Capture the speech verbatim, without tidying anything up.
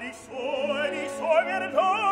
I saw, I saw, I saw,